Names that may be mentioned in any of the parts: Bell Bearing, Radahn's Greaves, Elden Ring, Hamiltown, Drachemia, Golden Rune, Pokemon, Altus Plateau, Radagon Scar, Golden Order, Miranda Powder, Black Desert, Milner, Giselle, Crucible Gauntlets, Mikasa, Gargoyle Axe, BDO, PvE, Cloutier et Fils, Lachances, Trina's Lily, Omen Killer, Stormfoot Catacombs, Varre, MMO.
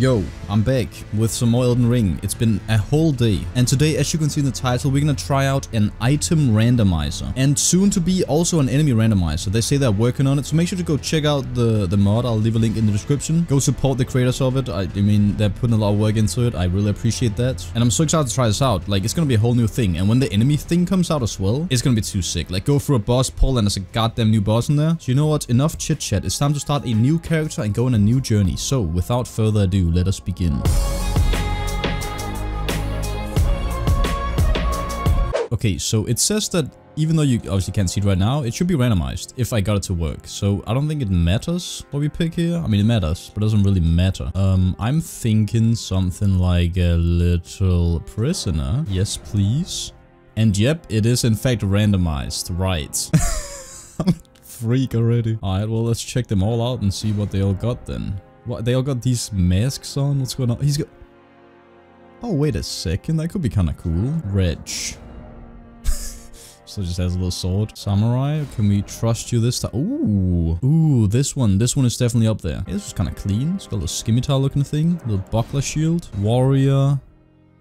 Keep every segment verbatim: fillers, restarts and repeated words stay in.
Yo, I'm back with some more Elden Ring. It's been a whole day, and today, as you can see in the title, we're gonna try out an item randomizer, and soon to be also an enemy randomizer. They say they're working on it, so make sure to go check out the the mod. I'll leave a link in the description. Go support the creators of it. I, I mean, they're putting a lot of work into it. I really appreciate that, and I'm so excited to try this out. Like, it's gonna be a whole new thing, and when the enemy thing comes out as well, it's gonna be too sick. Like, go through a boss poll, and there's a goddamn new boss in there. So you know what? Enough chit chat. It's time to start a new character and go on a new journey. So without further ado, let us begin. Okay, so it says that even though you obviously can't see it right now, it should be randomized if I got it to work. So I don't think it matters what we pick here. I mean, it matters, but it doesn't really matter. Um, I'm thinking something like a little prisoner. Yes, please. And yep, it is in fact randomized. Right. I'm a freak already. All right, well, let's check them all out and see what they all got then. What, they all got these masks on? What's going on? He's got... Oh, wait a second. That could be kind of cool. Reg. So just has a little sword. Samurai, can we trust you this time? Ooh. Ooh, this one. This one is definitely up there. Yeah, this is kind of clean. It's got a little scimitar looking thing. Little buckler shield. Warrior.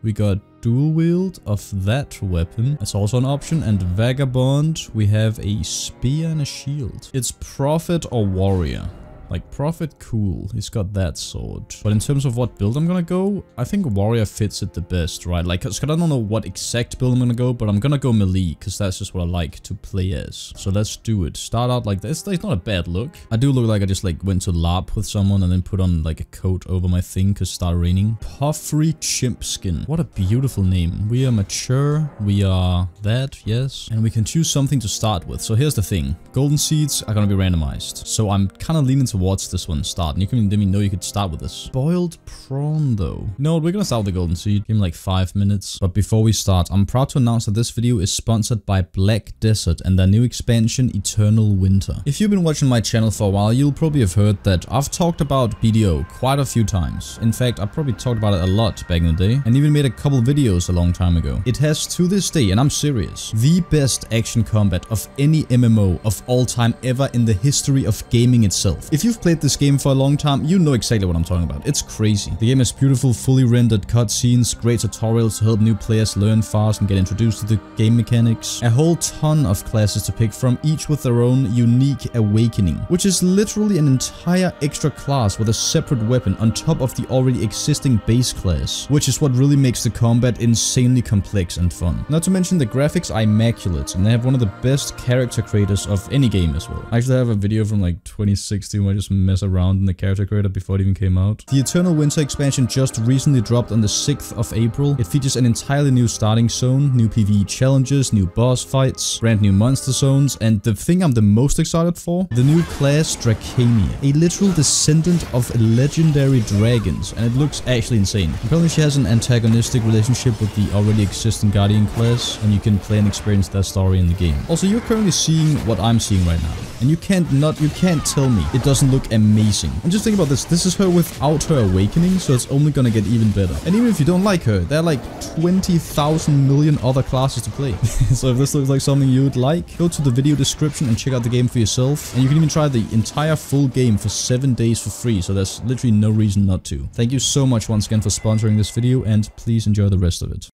We got dual wield of that weapon. That's also an option. And vagabond. We have a spear and a shield. It's prophet or warrior. Like, Prophet, cool. He's got that sword. But in terms of what build I'm gonna go, I think Warrior fits it the best, right? Like, cause I don't know what exact build I'm gonna go, but I'm gonna go melee, because that's just what I like to play as. So let's do it. Start out like this. It's not a bad look. I do look like I just, like, went to LARP with someone and then put on, like, a coat over my thing, because it started raining. Puffery Chimp Skin. What a beautiful name. We are mature. We are that, yes. And we can choose something to start with. So here's the thing. Golden Seeds are gonna be randomized. So I'm kind of leaning to watch this one start, and you can didn't even know you could start with this boiled prawn though. No, we're gonna start with the golden seed. Give me like five minutes. But before we start, I'm proud to announce that this video is sponsored by Black Desert and their new expansion Eternal Winter. If you've been watching my channel for a while, you'll probably have heard that I've talked about B D O quite a few times. In fact, I probably talked about it a lot back in the day, and even made a couple videos a long time ago. It has to this day, and I'm serious, the best action combat of any M M O of all time ever in the history of gaming itself. If you've played this game for a long time, you know exactly what I'm talking about. It's crazy. The game has beautiful, fully rendered cutscenes, great tutorials to help new players learn fast and get introduced to the game mechanics, a whole ton of classes to pick from, each with their own unique awakening, which is literally an entire extra class with a separate weapon on top of the already existing base class, which is what really makes the combat insanely complex and fun. Not to mention the graphics are immaculate, and they have one of the best character creators of any game as well. I actually have a video from like twenty sixteen where I just mess around in the character creator before it even came out. The Eternal Winter expansion just recently dropped on the sixth of April. It features an entirely new starting zone, new PvE challenges, new boss fights, brand new monster zones, and the thing I'm the most excited for, the new class Drachemia, a literal descendant of legendary dragons, and it looks actually insane. Apparently she has an antagonistic relationship with the already existing Guardian class, and you can play and experience that story in the game. Also, you're currently seeing what I'm seeing right now, and you can't not, you can't tell me it doesn't look amazing. And just think about this, this is her without her awakening, so it's only gonna get even better. And even if you don't like her, there are like twenty thousand million other classes to play. So if this looks like something you would like, go to the video description and check out the game for yourself. And you can even try the entire full game for seven days for free, so there's literally no reason not to. Thank you so much once again for sponsoring this video, and please enjoy the rest of it.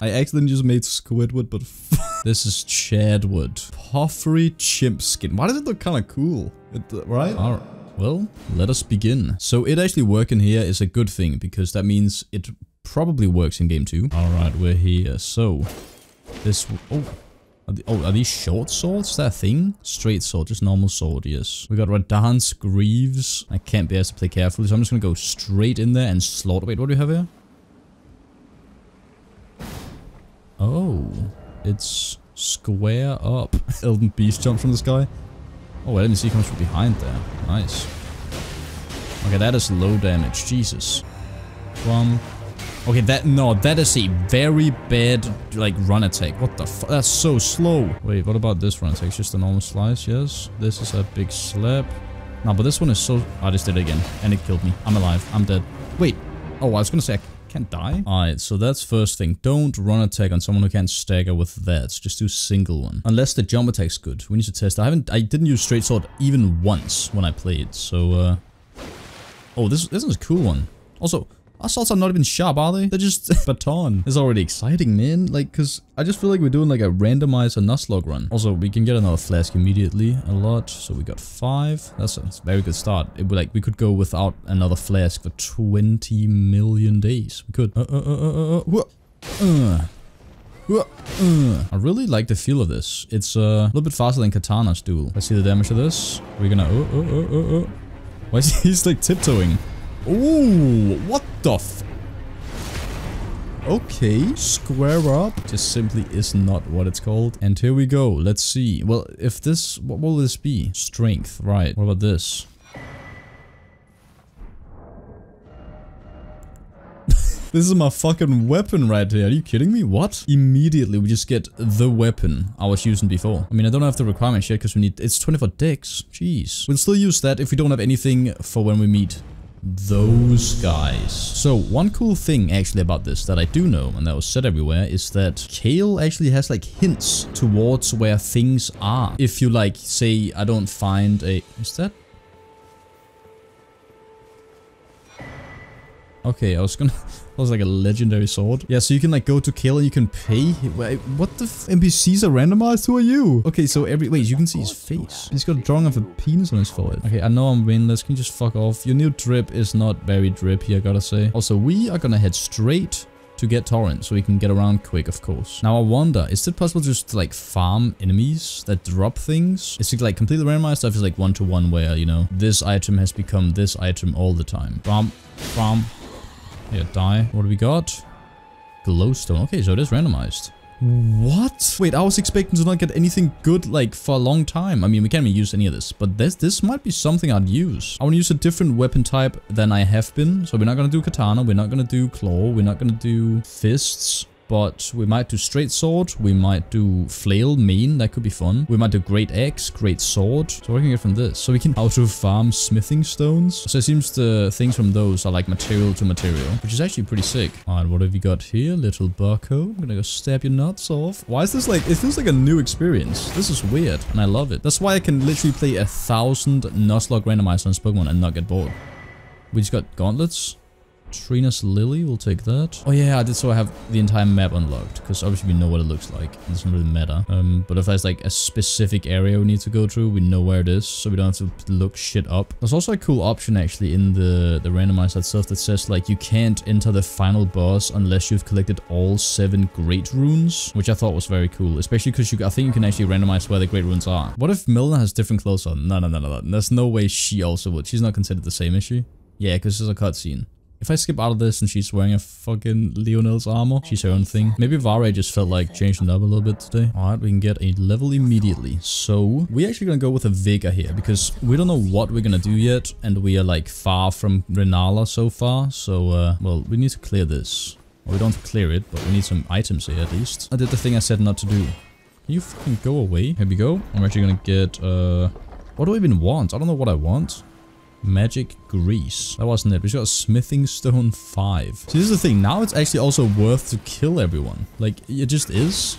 I accidentally just made Squidward, but f this is Chadwood. Puffery Chimp Skin. Why does it look kind of cool? It, uh, right? All right. Well, let us begin. So it actually working here is a good thing, because that means it probably works in game two. All right, we're here. So this... Oh. Are the, oh, are these short swords? That thing? Straight sword, just normal sword, yes. We got Radahn's Greaves. I can't be asked to play carefully, so I'm just gonna go straight in there and slaughter. Wait, what do we have here? Oh, it's square up. Elden Beast jumps from the sky. Oh, wait, let me see. He comes from behind there. Nice. Okay, that is low damage. Jesus. Plum. Okay, that, no, that is a very bad, like, run attack. What the fuck? That's so slow. Wait, what about this run attack? It's just a normal slice, yes. This is a big slap. No, but this one is so... I just did it again, and it killed me. I'm alive. I'm dead. Wait. Oh, I was gonna say I can't die. Alright, so that's first thing. Don't run attack on someone who can't stagger with that. Just do single one. Unless the jump attack's good. We need to test. I haven't, I didn't use straight sword even once when I played, so uh... oh, this, this is a cool one. Also, our swords are not even sharp, are they? They're just baton. It's already exciting, man. Like, cause I just feel like we're doing like a randomizer Nuzlocke run. Also, we can get another flask immediately. A lot. So we got five. That's a, that's a very good start. It would like, we could go without another flask for twenty million days. We could. Uh, uh, uh, uh, uh, uh. Uh, uh. I really like the feel of this. It's uh, a little bit faster than Katana's duel. Let's see the damage of this. We're gonna. Oh, oh, oh, oh, oh. Why is he, he's like tiptoeing? Ooh, what the f- Okay, square up just simply is not what it's called. And here we go, let's see. Well, if this, what will this be? Strength, right. What about this? This is my fucking weapon right here. Are you kidding me? What? Immediately we just get the weapon I was using before. I mean, I don't have the requirements yet because we need, it's twenty-four decks. Jeez. We'll still use that if we don't have anything for when we meet those guys. So one cool thing actually about this that I do know, and that was said everywhere, is that Kale actually has like hints towards where things are. If you like, say, I don't find a, is that? Okay, I was gonna, that was like a legendary sword. Yeah, so you can like go to Kale and you can pay. Wait, what the f N P Cs are randomized? Who are you? Okay, so every, wait, you can see his face. He's got a drawing of a penis on his forehead. Okay, I know I'm winless. Can you just fuck off? Your new drip is not very drippy, I gotta say. Also, we are gonna head straight to get Torrent so we can get around quick, of course. Now I wonder, is it possible just to like farm enemies that drop things? Is it like completely randomized stuff? Is like one to one where, you know, this item has become this item all the time. Bam, bam. Yeah, die. What do we got? Glowstone. Okay, so it is randomized. What? Wait, I was expecting to not get anything good, like, for a long time. I mean, we can't even use any of this, but this this might be something I'd use. I want to use a different weapon type than I have been. So we're not going to do katana. We're not going to do claw. We're not going to do fists. But we might do straight sword, we might do flail main, that could be fun. We might do great axe, great sword. So what can we get from this? So we can how to farm smithing stones. So it seems the things from those are like material to material, which is actually pretty sick. Alright, what have we got here? Little bucko. I'm gonna go stab your nuts off. Why is this like, it feels like a new experience. This is weird, and I love it. That's why I can literally play a thousand Nuzlocke randomized on this Pokemon and not get bored. We just got gauntlets. Trina's Lily, we'll take that. Oh yeah, I did so I have the entire map unlocked, because obviously we know what it looks like. It doesn't really matter. Um, but if there's like a specific area we need to go through, we know where it is, so we don't have to look shit up. There's also a cool option actually in the, the randomizer itself that says like you can't enter the final boss unless you've collected all seven great runes, which I thought was very cool, especially because you I think you can actually randomize where the great runes are. What if Milner has different clothes on? No, no, no, no, no. There's no way she also would. She's not considered the same, is she? Yeah, because it's a cutscene. If I skip out of this and she's wearing a fucking Leonel's armor, she's her own thing. Maybe Varre just felt like changing up a little bit today. Alright, we can get a level immediately. So, we're actually gonna go with a Vigor here, because we don't know what we're gonna do yet, and we are like far from Renala so far. So, uh, well, we need to clear this. Well, we don't have to clear it, but we need some items here at least. I did the thing I said not to do. Can you fucking go away? Here we go. I'm actually gonna get, uh... what do I even want? I don't know what I want. Magic Grease. That wasn't it. We got Smithingstone five. So this is the thing. Now it's actually also worth to kill everyone. Like, it just is.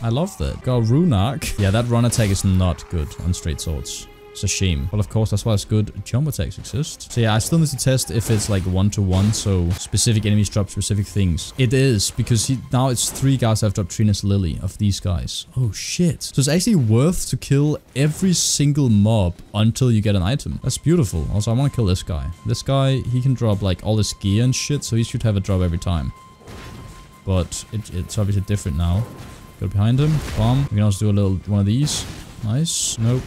I love that. Got Runark. Yeah, that run attack is not good on straight swords. It's a shame. Well, of course, that's why it's good jump attacks exist. So yeah, I still need to test if it's like one-to-one, so specific enemies drop specific things. It is, because he, now it's three guys that have dropped Trina's Lily of these guys. Oh, shit. So it's actually worth to kill every single mob until you get an item. That's beautiful. Also, I want to kill this guy. This guy, he can drop like all this gear and shit, so he should have a drop every time. But it, it's obviously different now. Go behind him. Bomb. We can also do a little one of these. Nice. Nope.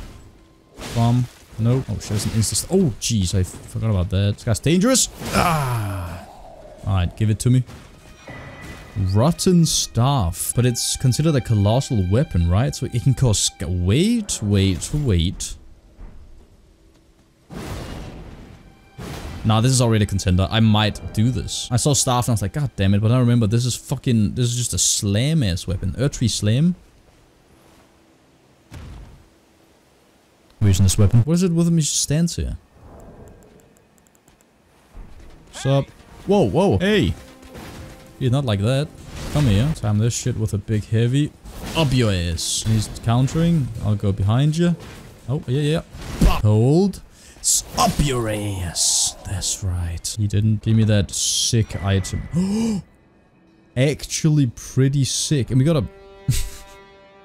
Bomb. No. Oh, shit, there's an instant. Oh, jeez, I forgot about that. This guy's dangerous. Ah. Alright, give it to me. Rotten Staff. But it's considered a colossal weapon, right? So it can cause... Wait, wait, wait. Nah, this is already a contender. I might do this. I saw Staff and I was like, God damn it. But I remember this is fucking... This is just a slam-ass weapon. Earth Tree Slam. We're using this weapon. What is it with him? He just stands here. What's up? Whoa, whoa, hey! You're not like that. Come here. Time this shit with a big heavy. Up your ass. He's countering. I'll go behind you. Oh, yeah, yeah. Hold. Up your ass. That's right. He didn't give me that sick item. Actually pretty sick. And we got a,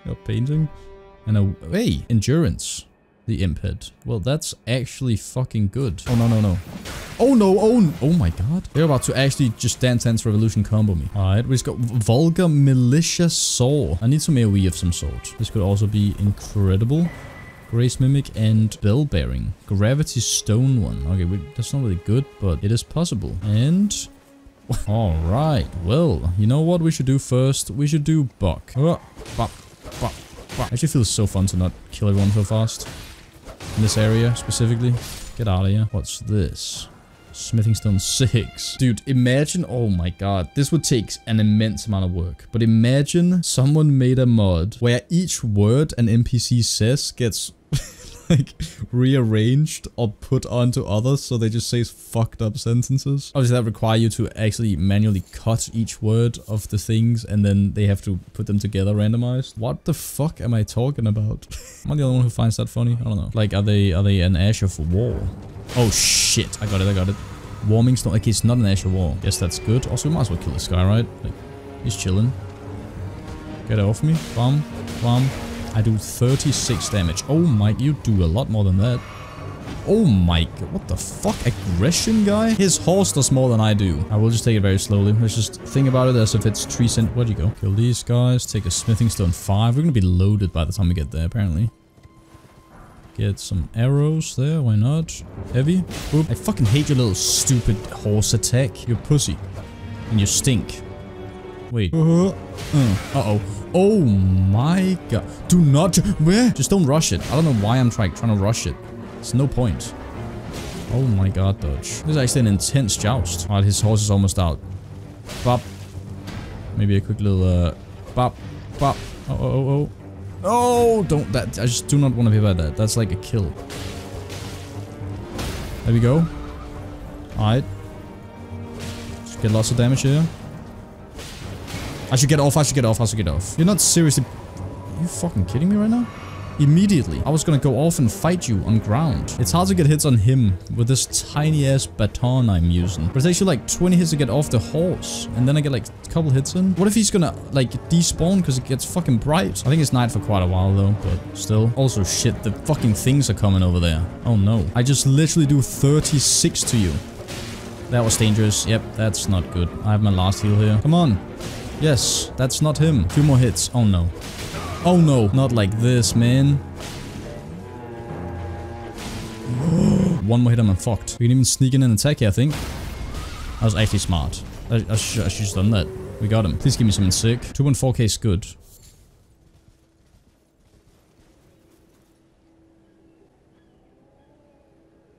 a painting. And a... Hey! Endurance. The Imp Head. Well, that's actually fucking good. Oh, no, no, no. Oh, no. Oh, no. Oh my god. They're about to actually just dance dance revolution combo me. Alright, we've got Vulgar Militia Saw. I need some AoE of some sort. This could also be incredible. Grace Mimic and Bell Bearing. Gravity Stone one. Okay, we, that's not really good, but it is possible. And... Alright. Well, you know what we should do first? We should do Buck. Oh, buck, buck, buck. Actually feels so fun to not kill everyone so fast. In this area, specifically. Get out of here. What's this? Smithingstone six. Dude, imagine... Oh my god. This would take an immense amount of work. But imagine someone made a mod where each word an N P C says gets... like, rearranged or put onto others, so they just say fucked up sentences. Obviously, that requires you to actually manually cut each word of the things, and then they have to put them together randomized. What the fuck am I talking about? Am I the only one who finds that funny? I don't know. Like, are they are they an Ash of War? Oh, shit. I got it, I got it. Warming Storm. Okay, it's not an Ash of War. Guess that's good. Also, we might as well kill this guy, right? Like, he's chilling. Get it off me. Bum. Bum. I do thirty-six damage. Oh my, you do a lot more than that. Oh my god, what the fuck? Aggression guy? His horse does more than I do. I will just take it very slowly. Let's just think about it as if it's tree sent. Where'd you go? Kill these guys. Take a Smithingstone five. We're gonna be loaded by the time we get there, apparently. Get some arrows there. Why not? Heavy. Boop. I fucking hate your little stupid horse attack. You're pussy. And you stink. Wait. Uh-huh. Uh, uh-oh. Oh my god. Do not... Where? Just don't rush it. I don't know why I'm trying, trying to rush it. There's no point. Oh my god, dodge. This is actually an intense joust. Alright, his horse is almost out. Bop. Maybe a quick little... Uh, bop. Bop. Oh, oh, oh. Oh, don't... That, I just do not want to be about that. That's like a kill. There we go. Alright. Just get lots of damage here. I should get off, I should get off, I should get off. You're not seriously... Are you fucking kidding me right now? Immediately. I was gonna go off and fight you on ground. It's hard to get hits on him with this tiny-ass baton I'm using. But it's actually like twenty hits to get off the horse. And then I get like a couple hits in. What if he's gonna like despawn because it gets fucking bright? I think it's night for quite a while though, but still. Also shit, the fucking things are coming over there. Oh no. I just literally do thirty-six to you. That was dangerous. Yep, that's not good. I have my last heal here. Come on. Yes, that's not him. A few more hits. Oh no. Oh no. Not like this, man. One more hit and I'm fucked. We can even sneak in and attack here, I think. I was actually smart. I, I, sh I should've done that. We got him. Please give me something sick. two one four K is good.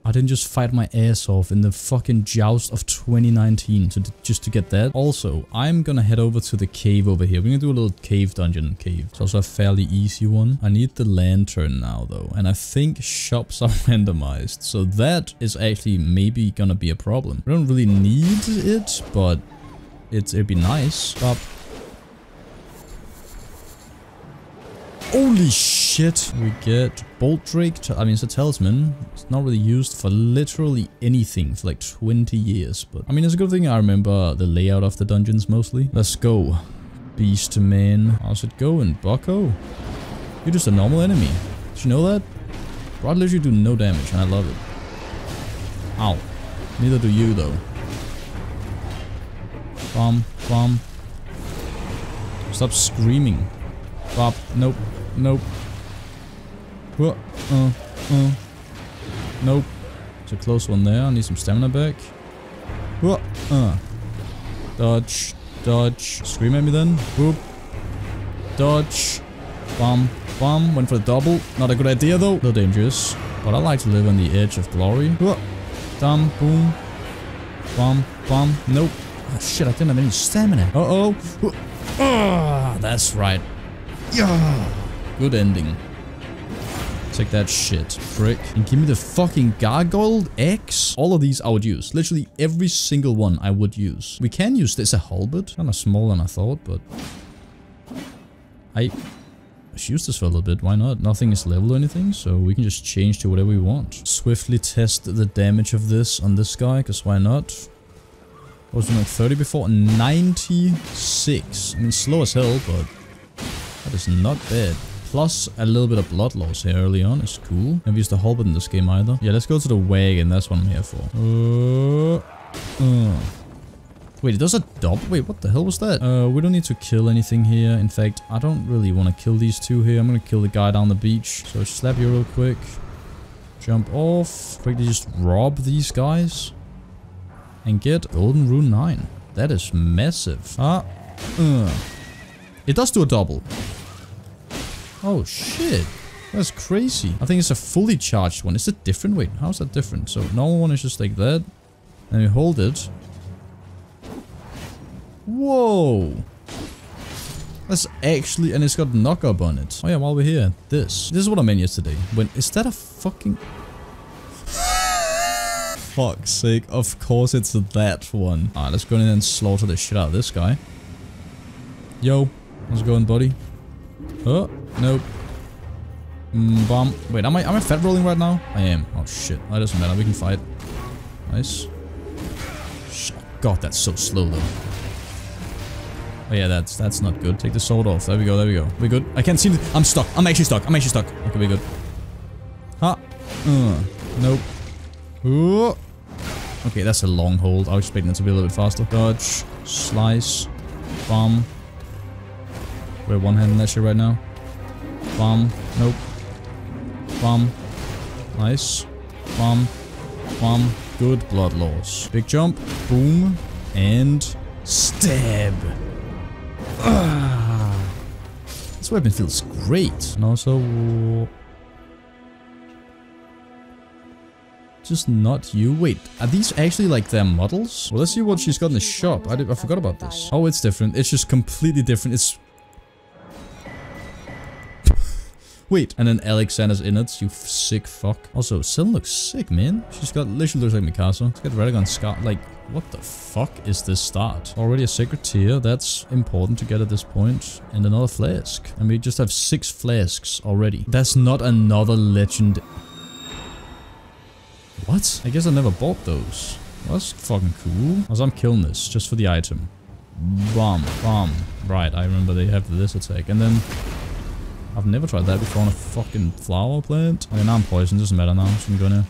I didn't just fight my ass off in the fucking joust of twenty nineteen to just to get that. Also, I'm gonna head over to the cave over here. We're gonna do a little cave dungeon cave. It's also a fairly easy one. I need the lantern now, though. And I think shops are randomized. So that is actually maybe gonna be a problem. We don't really need it, but it's, it'd be nice. Stop. Holy shit! We get Bolt Drake. I mean, it's a talisman. It's not really used for literally anything for like twenty years, but I mean, it's a good thing I remember the layout of the dungeons mostly. Let's go, beast man. How's it going, bucko? You're just a normal enemy. Did you know that? Bro, I literally do no damage, and I love it. Ow. Neither do you, though. Bomb, bomb. Stop screaming. Bop. Nope. Nope. Uh, uh. Nope. It's a close one there. I need some stamina back. Uh, uh. Dodge. Dodge. Scream at me then. Boop. Dodge. Bomb. Bomb. Went for a double. Not a good idea though. A little dangerous. But I like to live on the edge of glory. Uh, dumb. Boom. Bomb. Bomb. Nope. Oh, shit. I didn't have any stamina. Uh-oh. Uh, uh, that's right. Yeah. Good ending. Take that shit, prick. And give me the fucking Gargoyle Axe. All of these I would use. Literally every single one I would use. We can use this. A Halberd. Kind of smaller than I thought, but... I... Let's use this for a little bit, why not? Nothing is level or anything, so we can just change to whatever we want. Swiftly test the damage of this on this guy, because why not? I was doing like thirty before, ninety-six. I mean, slow as hell, but that is not bad. Plus, a little bit of blood loss here early on is cool. Never used the halberd in this game either. Yeah, let's go to the wagon, that's what I'm here for. Uh, uh. Wait, those are double? Wait, what the hell was that? Uh, we don't need to kill anything here. In fact, I don't really want to kill these two here. I'm going to kill the guy down the beach. So slap you real quick. Jump off. Quickly just rob these guys. And get Golden Rune nine. That is massive. Ah. Uh. It does do a double. Oh, shit. That's crazy. I think it's a fully charged one. It's a different? Wait, how's that different? So normal one is just like that. And you hold it. Whoa, that's actually, and it's got knock-up on it. Oh yeah, while we're here, this. This is what I meant yesterday. When, is that a fucking... Fuck's sake, of course it's that one. Alright, let's go in and slaughter the shit out of this guy. Yo, how's it going, buddy? Oh, nope. Mm, bomb. Wait, am I, am I fat rolling right now? I am. Oh shit, that doesn't matter, we can fight. Nice. Shit. God, that's so slow though. Oh yeah, that's that's not good. Take the sword off. There we go, there we go. We're good. I can't see the- I'm stuck. I'm actually stuck. I'm actually stuck. Okay, we're good. Ha! Huh. Uh, nope. Ooh. Okay, that's a long hold. I was expecting it to be a little bit faster. Dodge. Slice. Bomb. We're one-handing that shit right now. Bomb. Nope. Bomb. Nice. Bomb. Bomb. Good blood loss. Big jump. Boom. And... stab! Ah. This weapon feels great. And also... Just not you. Wait, are these actually like their models? Well, let's see what she's got in the shop. I, did, I forgot about this. Oh, it's different. It's just completely different. It's... Wait, and then Alexander's in it, you sick fuck. Also, Sin looks sick, man. She's got, literally looks like Mikasa. She's got Radagon Scar. Like, what the fuck is this start? Already a secret tier. That's important to get at this point. And another flask. And we just have six flasks already. That's not another legend. What? I guess I never bought those. That's fucking cool. Also, I'm killing this just for the item. Bomb, bomb. Right, I remember they have this attack. And then... I've never tried that before on a fucking flower plant. Okay, now I'm poisoned. Doesn't matter now. So I'm gonna...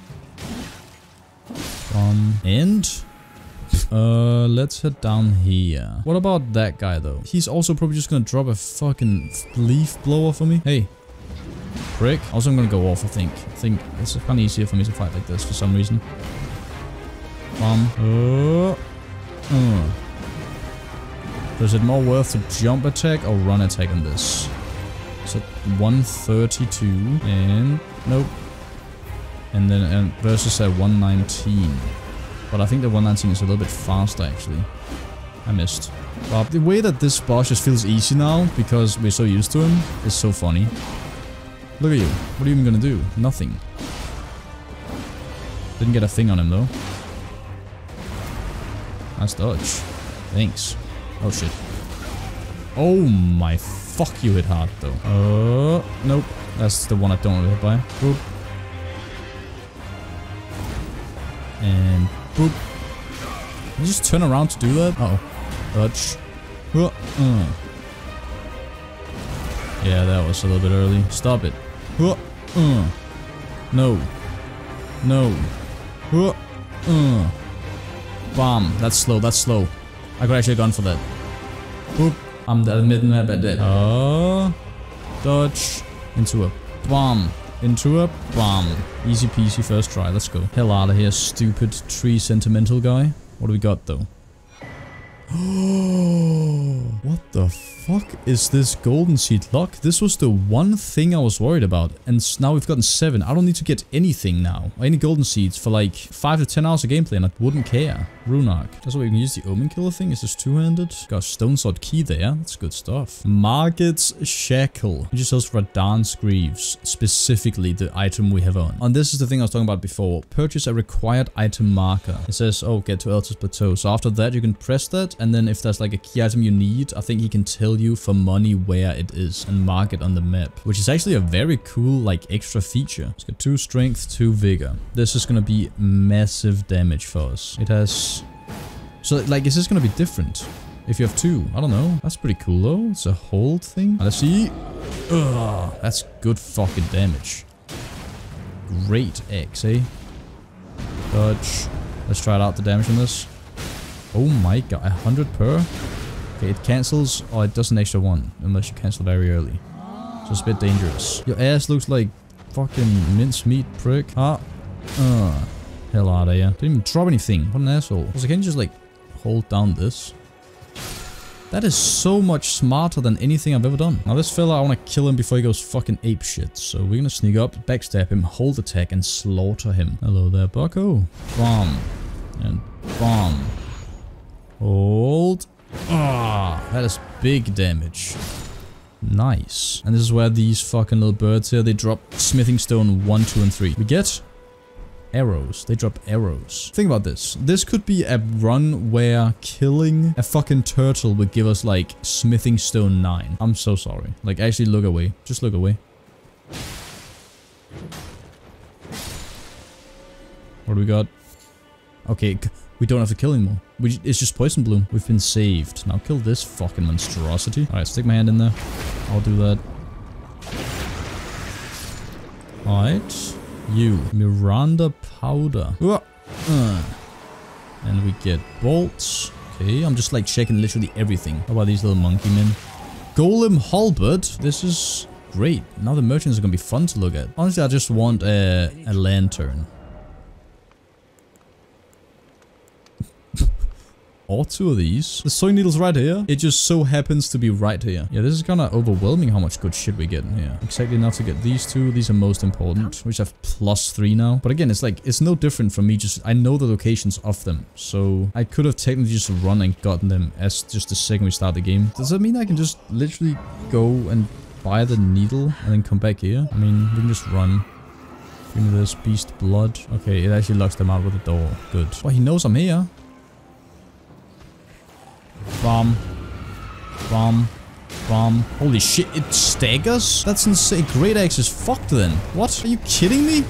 Um, and... Uh, let's head down here. What about that guy, though? He's also probably just gonna drop a fucking leaf blower for me. Hey. Prick. Also, I'm gonna go off, I think. I think it's kind of easier for me to fight like this for some reason. Um. Uh, uh. So is it more worth to jump attack or run attack on this? So one thirty-two and nope, and then and versus a one nineteen, but I think the one nineteen is a little bit faster actually. I missed. But the way that this boss just feels easy now because we're so used to him is so funny. Look at you. What are you even gonna do? Nothing. Didn't get a thing on him though. Nice dodge. Thanks. Oh shit. Oh my. Fuck, you hit hard, though. Uh, nope. That's the one I don't really hit by. Boop. And boop. Can you just turn around to do that? Uh-oh. Dodge. Uh, uh. Yeah, that was a little bit early. Stop it. Uh, uh. No. No. Uh, uh. Bomb. That's slow. That's slow. I could actually have gone for that. Boop. I'm the midmap at that. Oh, dodge into a bomb, into a bomb. Easy peasy, first try. Let's go. Hell out of here, stupid tree sentimental guy. What do we got though? What the fuck is this golden seed luck? This was the one thing I was worried about, and now we've gotten seven. I don't need to get anything now, any golden seeds for like five to ten hours of gameplay, and I wouldn't care. Runark. That's why we can use the Omen Killer thing. Is this two-handed? Got a stone sword key there. That's good stuff. Margit's Shackle. It just sells Radahn's Greaves, specifically the item we have on. And this is the thing I was talking about before. Purchase a required item marker. It says, oh, get to Altus Plateau. So after that, you can press that, and then if there's like a key item you need, I think he can tell you for money where it is and mark it on the map, which is actually a very cool like extra feature. It's got two strength, two vigor. This is gonna be massive damage for us. It has... So like, is this gonna be different if you have two? I don't know. That's pretty cool though. It's a hold thing. Let's see. Ugh, that's good fucking damage. Great X, eh? Dodge. Let's try it out, the damage on this. Oh my god, one hundred per? Okay, it cancels. Oh, it does an extra one, unless you cancel very early. So it's a bit dangerous. Your ass looks like fucking mincemeat, prick. Ah. Uh, hell out of ya. Didn't even drop anything. What an asshole. So can you just like hold down this? That is so much smarter than anything I've ever done. Now this fella, I want to kill him before he goes fucking apeshit. So we're gonna sneak up, backstab him, hold attack, and slaughter him. Hello there, bucko. Bomb. And bomb. Hold. Ah, that is big damage. Nice. And this is where these fucking little birds here, they drop Smithingstone one, two, and three. We get arrows. They drop arrows. Think about this. This could be a run where killing a fucking turtle would give us like Smithingstone nine. I'm so sorry. Like, actually look away. Just look away. What do we got? Okay, we don't have to kill anymore. We, it's just Poison Bloom. We've been saved. Now kill this fucking monstrosity. Alright, stick my hand in there. I'll do that. Alright. You. Miranda Powder. Uh. And we get bolts. Okay, I'm just like checking literally everything. How about these little monkey men? Golem Halberd. This is great. Now the merchants are gonna be fun to look at. Honestly, I just want a, a lantern. Or two of these. The sewing needle's right here. It just so happens to be right here. Yeah, this is kind of overwhelming how much good shit we get in here. Exactly enough to get these two. These are most important, which have plus three now. But again, it's like, it's no different from me. Just, I know the locations of them. So I could have technically just run and gotten them as just the second we start the game. Does that mean I can just literally go and buy the needle and then come back here? I mean, we can just run. Give me this beast blood. Okay, it actually locks them out with a door. Good. Well, he knows I'm here. Bomb. Bomb. Bomb. Holy shit, it staggers? That's insane. Great Axe is fucked then. What? Are you kidding me?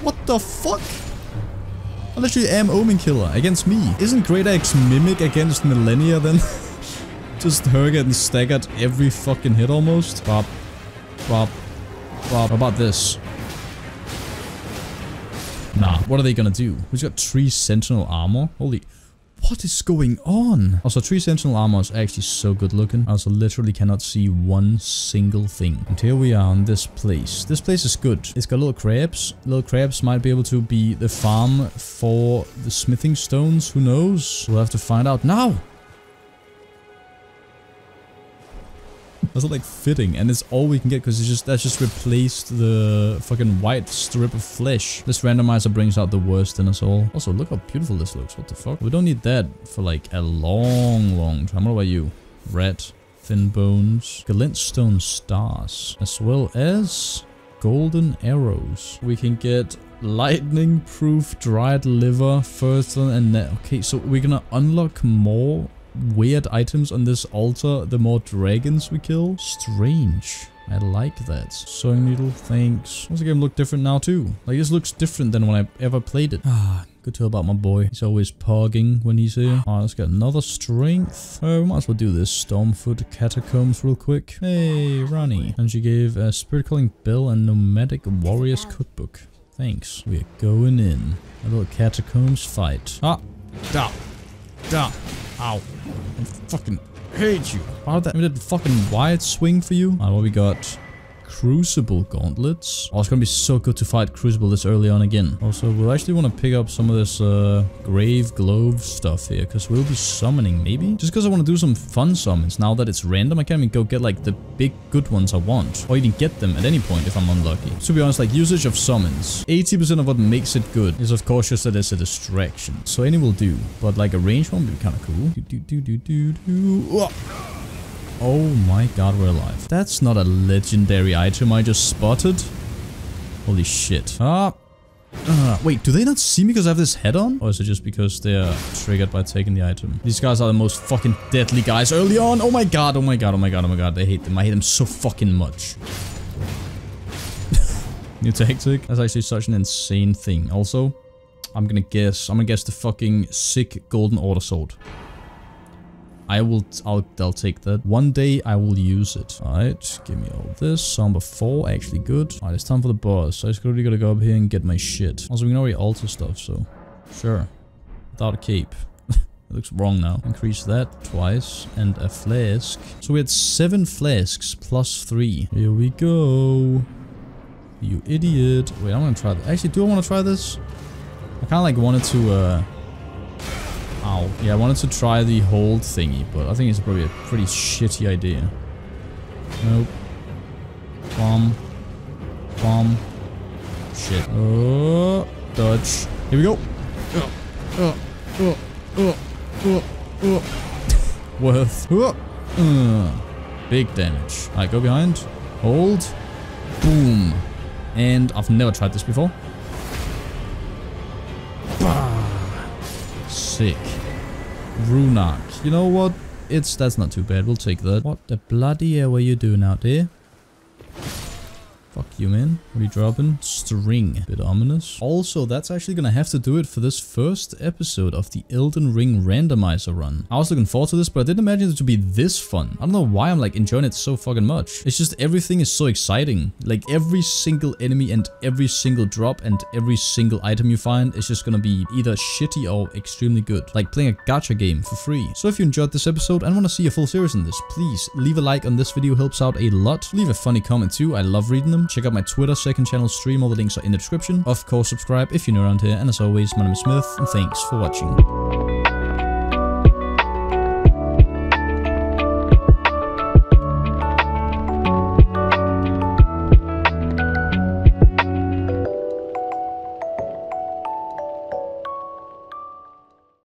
What the fuck? I literally am Omen Killer against me. Isn't Great Axe Mimic against Millennia then? Just her getting staggered every fucking hit almost. Bop. Bop. Bop. How about this? Nah. What are they gonna do? We've got Tree Sentinel armor. Holy... What is going on? Also, Tree Sentinel armor is actually so good looking. I also literally cannot see one single thing. And here we are on this place. This place is good. It's got little crabs. Little crabs might be able to be the farm for the smithing stones. Who knows? We'll have to find out now. That's like fitting, and it's all we can get because it's just, that's just replaced the fucking white strip of flesh. This randomizer brings out the worst in us all. Also, look how beautiful this looks. What the fuck? We don't need that for like a long, long time. What about you? Red, thin bones, glintstone stars, as well as golden arrows. We can get lightning proof dried liver, fertile, and net. Okay, so we're gonna unlock more weird items on this altar the more dragons we kill. Strange. I like that. Sewing needle, thanks. Does the game look different now too? Like, this looks different than when I ever played it. Ah, good to hear about my boy. He's always pogging when he's here. Alright, let's get another strength. Uh, we might as well do this. Stormfoot Catacombs real quick. Hey, Ronnie. And she gave a Spirit Calling Bell and Nomadic Warrior's Cookbook. Thanks. We're going in. A little Catacombs fight. Ah! Da! Da! Ow. I fucking hate you. How did that fucking wide swing for you? Ah, what we got? Crucible Gauntlets. Oh, it's gonna be so good to fight Crucible this early on again. Also, we'll actually want to pick up some of this uh, Grave Glove stuff here, because we'll be summoning, maybe? Just because I want to do some fun summons. Now that it's random, I can't even go get, like, the big good ones I want. Or even get them at any point if I'm unlucky. To be honest, like, usage of summons. eighty percent of what makes it good is, of course, just that it's a distraction. So any will do. But, like, a range one would be kind of cool. Do, do, do, do, do, do. Oh. Oh my god, we're alive. That's not a legendary item I just spotted. Holy shit. Ah. Uh, wait, do they not see me because I have this head on? Or is it just because they're triggered by taking the item? These guys are the most fucking deadly guys early on. Oh my god, oh my god, oh my god, oh my god. I hate them. I hate them so fucking much. New tactic. That's actually such an insane thing. Also, I'm gonna guess. I'm gonna guess the fucking sick golden order sword. I will, I'll, I'll take that. One day I will use it. Alright, give me all this. Somber four, actually good. Alright, it's time for the boss. I just really gotta go up here and get my shit. Also, we can already alter stuff, so. Sure. Without a cape. It looks wrong now. Increase that twice. And a flask. So we had seven flasks plus three. Here we go. You idiot. Wait, I'm gonna try this. Actually, do I wanna try this? I kinda like wanted to, uh... Ow. Yeah, I wanted to try the hold thingy, but I think it's probably a pretty shitty idea. Nope. Bomb. Bomb. Shit. Oh, dodge. Here we go. Oh, oh, oh, oh, oh, oh. Worth. Oh. Uh, big damage. Alright, go behind. Hold. Boom. And I've never tried this before. Sick. Runark. You know what? It's that's not too bad. We'll take that. What the bloody hell were you doing out there? Fuck you, man. What are you dropping? String. Bit ominous. Also, that's actually gonna have to do it for this first episode of the Elden Ring randomizer run. I was looking forward to this, but I didn't imagine it to be this fun. I don't know why I'm like enjoying it so fucking much. It's just everything is so exciting. Like every single enemy and every single drop and every single item you find is just gonna be either shitty or extremely good. Like playing a gacha game for free. So if you enjoyed this episode and want to see a full series in this, please leave a like on this video. Helps out a lot. Leave a funny comment too. I love reading them. Check out my Twitter, second channel, stream. All the links are in the description. Of course, subscribe if you're new around here. And as always, my name is Smith, and thanks for watching.